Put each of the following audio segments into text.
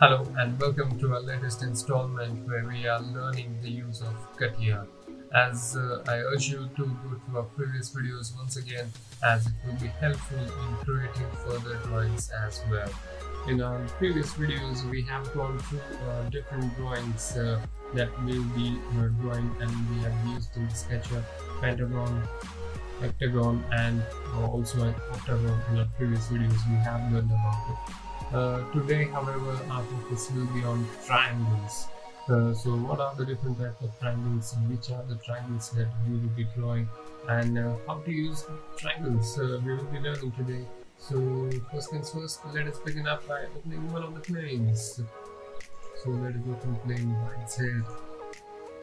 Hello and welcome to our latest installment where we are learning the use of Katia. As I urge you to go to our previous videos once again, as it will be helpful in creating further drawings as well. In our previous videos we have gone through different drawings that we'll be drawing, and we have used in SketchUp pentagon, hectagon and also an octagon. In our previous videos we have learned about it. Today, however, our focus will be on triangles. So what are the different types of triangles, which are the triangles that we will be drawing, and how to use triangles we will be learning today. So first things first, let us begin up by opening one of the planes. So let us open plane YZ,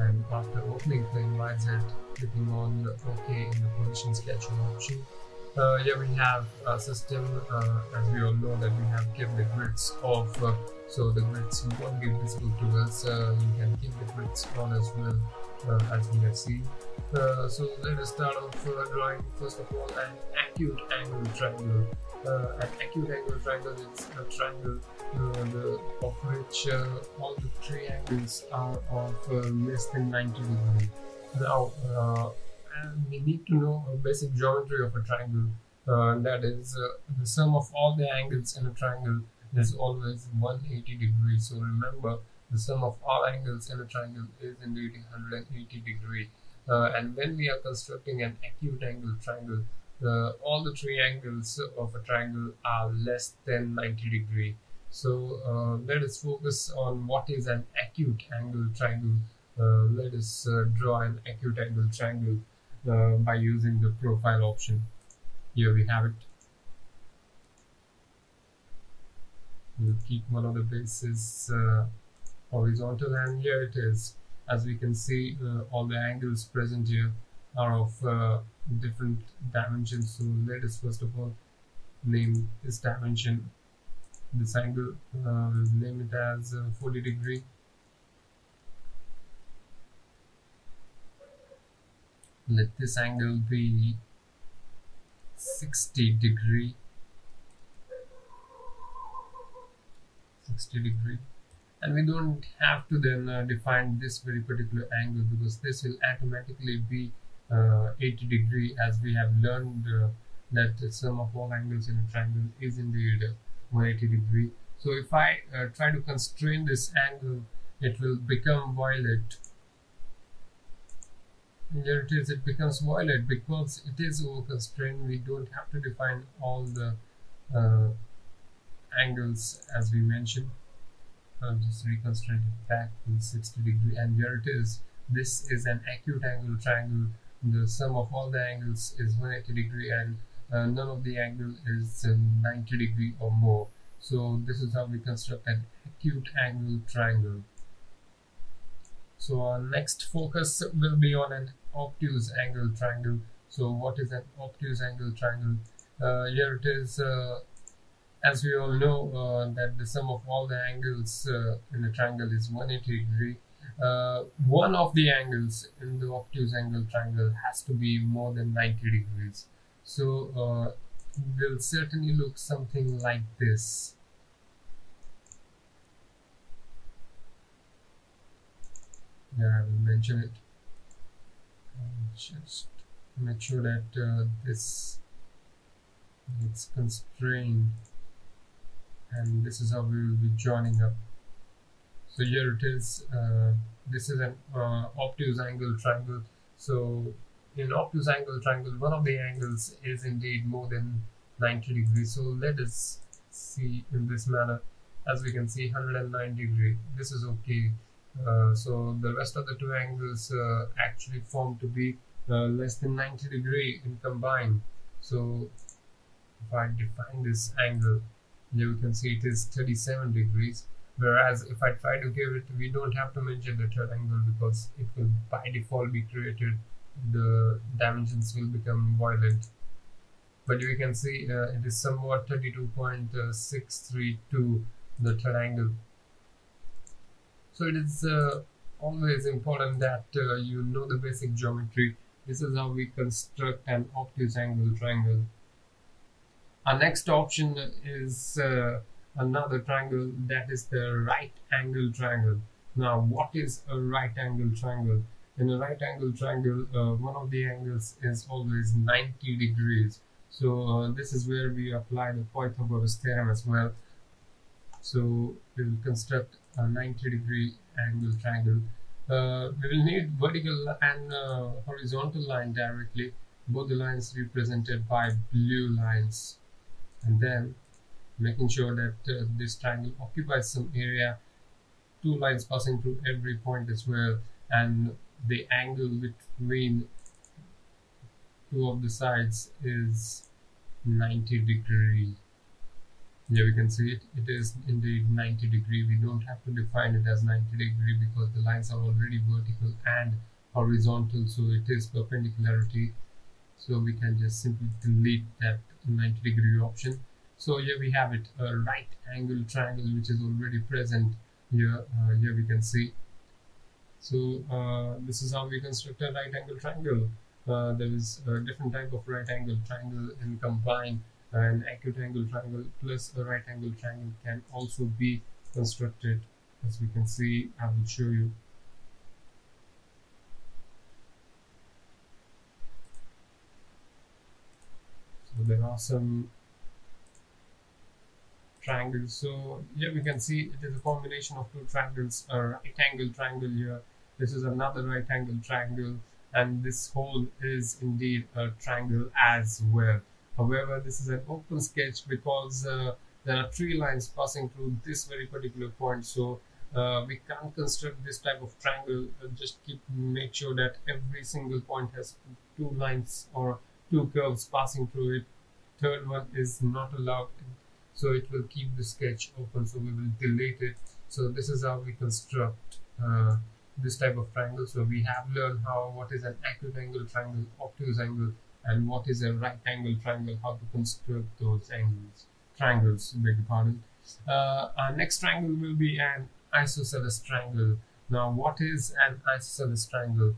and after opening plane YZ, clicking on OK in the position sketching option. Here we have a system, as we all know that we have given the grids off, so the grids won't be visible to us. You can keep the grids on as well, as we have seen. So let us start off drawing first of all an acute angle triangle. An acute angle triangle is a triangle of which all the three angles are of less than 90 degrees. Now, we need to know a basic geometry of a triangle, that is the sum of all the angles in a triangle is always 180 degrees. So remember, the sum of all angles in a triangle is indeed 180 degrees. And when we are constructing an acute angle triangle, all the three angles of a triangle are less than 90 degrees. So let us focus on what is an acute angle triangle. Let us draw an acute angle triangle by using the profile option. Here we have it. We'll keep one of the bases horizontal, and here it is. As we can see, all the angles present here are of different dimensions. So let us first of all name this dimension. This angle, we'll name it as 40 degree. Let this angle be 60 degree, and we don't have to then define this very particular angle, because this will automatically be 80 degree, as we have learned that the sum of all angles in a triangle is indeed 180 degree. So if I try to constrain this angle, it will become violet. Here it is, it becomes violet because it is over constrained. We don't have to define all the angles as we mentioned. I'll just reconstruct it back to 60 degree, and here it is. This is an acute angle triangle. The sum of all the angles is 180 degree, and none of the angle is 90 degree or more. So this is how we construct an acute angle triangle. So our next focus will be on an obtuse angle triangle. So what is an obtuse angle triangle? Here it is, as we all know that the sum of all the angles in a triangle is 180 degree. One of the angles in the obtuse angle triangle has to be more than 90 degrees. So it will certainly look something like this. Yeah, I will mention it. Just make sure that it's constrained, and this is how we will be joining up. So here it is. This is an obtuse angle triangle. So in obtuse angle triangle, one of the angles is indeed more than 90 degrees. So let us see in this manner. As we can see, 109 degree. This is okay. So the rest of the two angles actually form to be less than 90 degree in combined. So if I define this angle, you can see it is 37 degrees. Whereas if I try to give it, we don't have to mention the third angle, because it will by default be created. The dimensions will become violent. But you can see it is somewhat 32.632, the third angle. So it is always important that you know the basic geometry. This is how we construct an obtuse angle triangle. Our next option is another triangle that is the right angle triangle. Now, what is a right angle triangle? In a right angle triangle, one of the angles is always 90 degrees. So this is where we apply the Pythagoras theorem as well. So we will construct a 90 degree angle triangle. We will need vertical and horizontal line directly. Both the lines represented by blue lines, and then making sure that this triangle occupies some area. Two lines passing through every point as well, and the angle between two of the sides is 90 degrees. Here we can see it is indeed 90 degrees. We don't have to define it as 90 degrees because the lines are already vertical and horizontal, so it is perpendicularity. So we can just simply delete that 90 degree option. So here we have it, a right angle triangle which is already present here. Here we can see. So this is how we construct a right angle triangle. There is a different type of right angle triangle, and combined an acute angle triangle plus a right angle triangle can also be constructed. As we can see, I will show you. So there are some triangles. So here we can see it is a combination of two triangles, a right angle triangle here. This is another right angle triangle, and this whole is indeed a triangle as well. However, this is an open sketch because there are three lines passing through this very particular point. So we can't construct this type of triangle. Just make sure that every single point has two lines or two curves passing through it. Third one is not allowed, so it will keep the sketch open, so we will delete it. So this is how we construct this type of triangle. So we have learned what is an acute angle triangle, obtuse angle, and what is a right angle triangle, how to construct those triangles, beg your pardon. Our next triangle will be an isosceles triangle. Now, what is an isosceles triangle?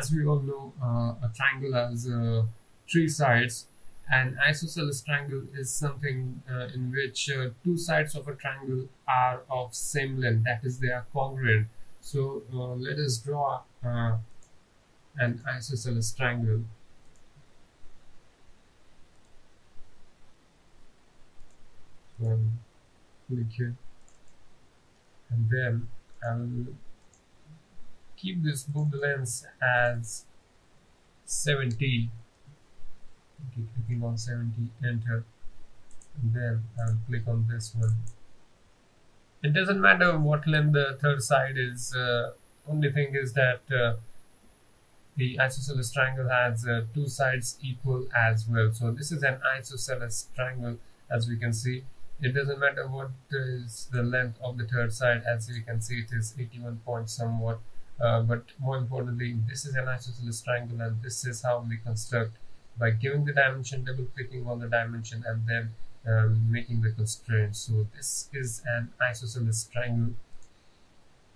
As we all know, a triangle has three sides. An isosceles triangle is something in which two sides of a triangle are of same length, that is, they are congruent. So let us draw an isosceles triangle. Click here, and then I'll keep this both lengths as 70. Okay, clicking on 70, enter, and then I'll click on this one. It doesn't matter what length the third side is. Only thing is that the isosceles triangle has two sides equal as well. So this is an isosceles triangle. As we can see, it doesn't matter what is the length of the third side. As you can see, it is 81 point somewhat, but more importantly, this is an isosceles triangle, and this is how we construct, by giving the dimension, double clicking on the dimension, and then making the constraints. So this is an isosceles triangle.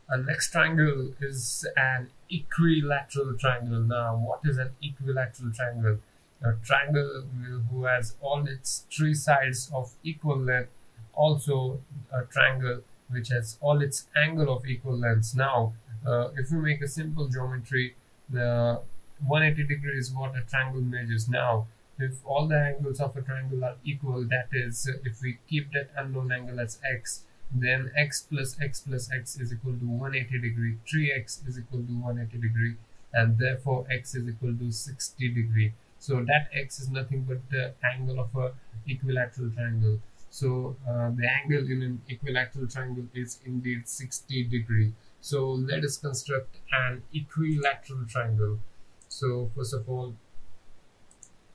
Our next triangle is an equilateral triangle. Now, what is an equilateral triangle? A triangle who has all its three sides of equal length, also a triangle which has all its angle of equal length. Now, if we make a simple geometry, the 180 degrees is what a triangle measures. Now, if all the angles of a triangle are equal, that is, if we keep that unknown angle as x, then x plus x plus x is equal to 180 degree, 3x is equal to 180 degree, and therefore x is equal to 60 degree. So that x is nothing but the angle of an equilateral triangle. So the angle in an equilateral triangle is indeed 60 degree. So let us construct an equilateral triangle. So first of all,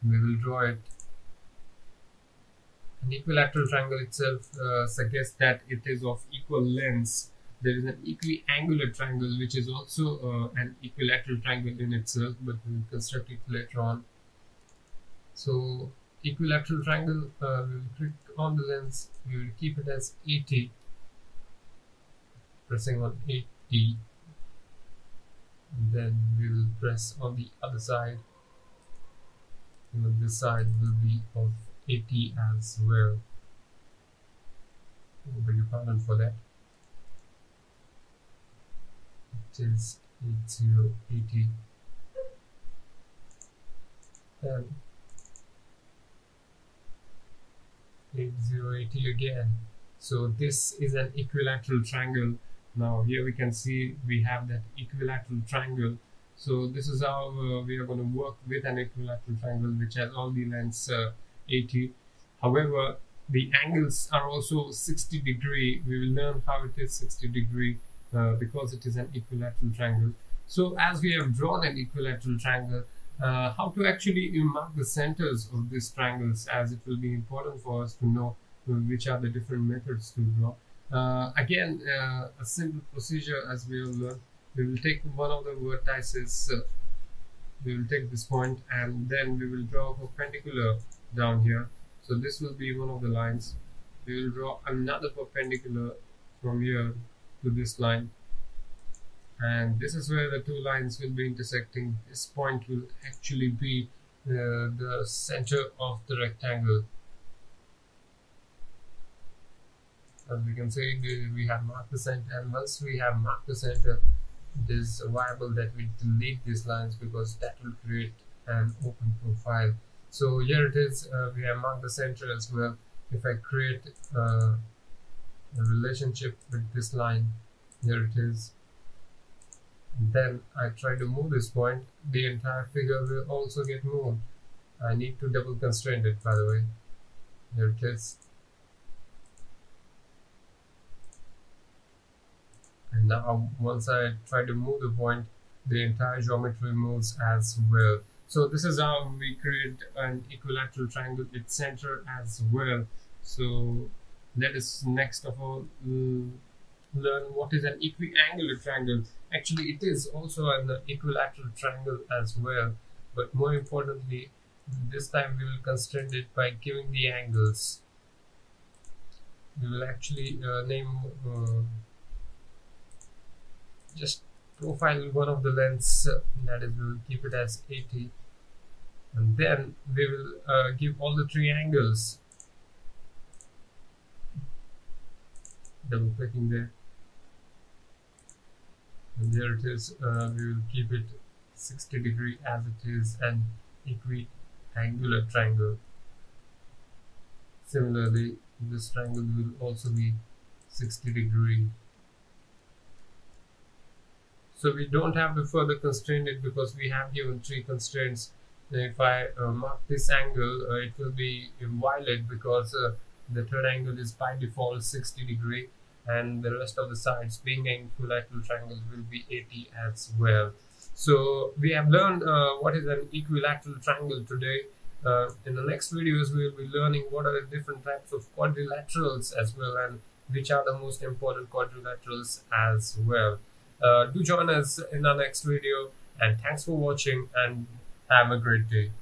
we will draw it. An equilateral triangle itself suggests that it is of equal lengths. There is an equiangular triangle which is also an equilateral triangle in itself, but we will construct it later on. So equilateral triangle, we will click on the lens, we will keep it as 80, pressing on 80. And then we will press on the other side, and then this side will be of 80 as well. but you can't for that. It is 8080. Then 8080 again. So this is an equilateral triangle. Now here we can see we have that equilateral triangle. So this is how we are going to work with an equilateral triangle which has all the lengths 80. However, the angles are also 60 degree. We will learn how it is 60 degree because it is an equilateral triangle. So as we have drawn an equilateral triangle, how to actually mark the centers of these triangles, as it will be important for us to know which are the different methods to draw. Again, a simple procedure as we have learned. We will take one of the vertices, we will take this point, and then we will draw a perpendicular down here. So this will be one of the lines. We will draw another perpendicular from here to this line. And this is where the two lines will be intersecting. This point will actually be the center of the rectangle. As we can see, we have marked the center, and once we have marked the center, it is viable that we delete these lines because that will create an open profile. So here it is, we have marked the center as well. If I create a relationship with this line, here it is. Then I try to move this point, the entire figure will also get moved. I need to double constrain it, by the way. Here it is. And now once I try to move the point, the entire geometry moves as well. So this is how we create an equilateral triangle with center as well. So let us next of all learn what is an equiangular triangle. Actually, it is also an equilateral triangle as well, but more importantly, this time we will constrain it by giving the angles. We will actually just profile one of the lengths, that is, we will keep it as 80, and then we will give all the three angles. Double clicking there, and there it is. We will keep it 60 degree as it is an equiangular triangle. Similarly, this triangle will also be 60 degree. So we don't have to further constrain it because we have given three constraints. If I mark this angle, it will be violet because the third angle is by default 60 degree, and the rest of the sides, being an equilateral triangle, will be 80 as well. So we have learned what is an equilateral triangle today. In the next videos, we will be learning what are the different types of quadrilaterals as well, and which are the most important quadrilaterals as well. Do join us in our next video, and thanks for watching and have a great day.